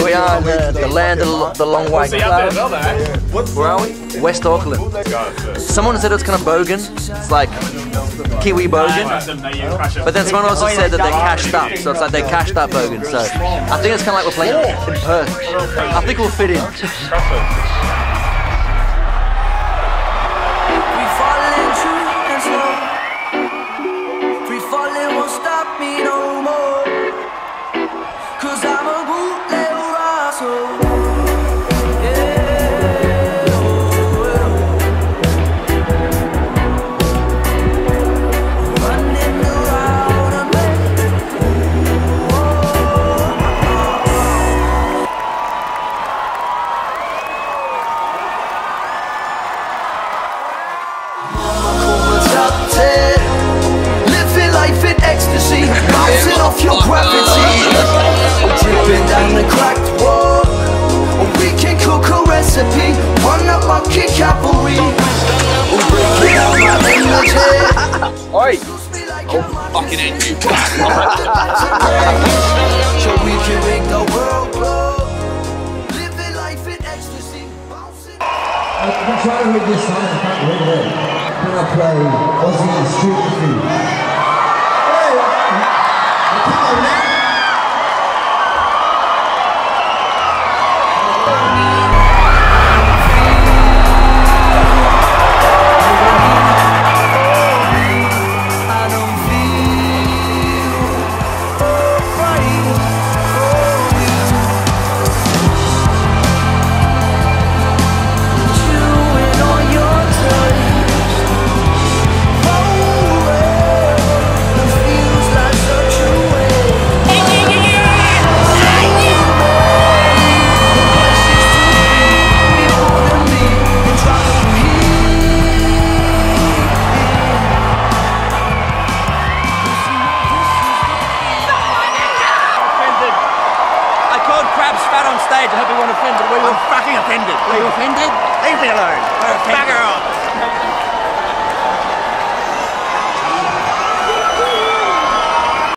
Yeah. We are the land of the long white cloud. Where are we? West Auckland. Someone said it's kind of bogan. It's like Kiwi bogan. But then someone also said that they cashed up. So it's like they cashed up bogan. So I think it's kind of like we're playing in Perth. I think we'll fit in. Bouncing off your gravity, dripping down the cracked wall. We can cook a recipe, one up my kid cavalry. Breaking out my energy. Oi! Oh, fucking end you. So we can make the world grow. Living life in ecstasy. Bouncing. I've been trying to read this song, I can't read it. Can I play Aussie Street Food? I hope you weren't offended. We were fucking offended. Were you offended? Leave me alone. We're offended. Bugger off.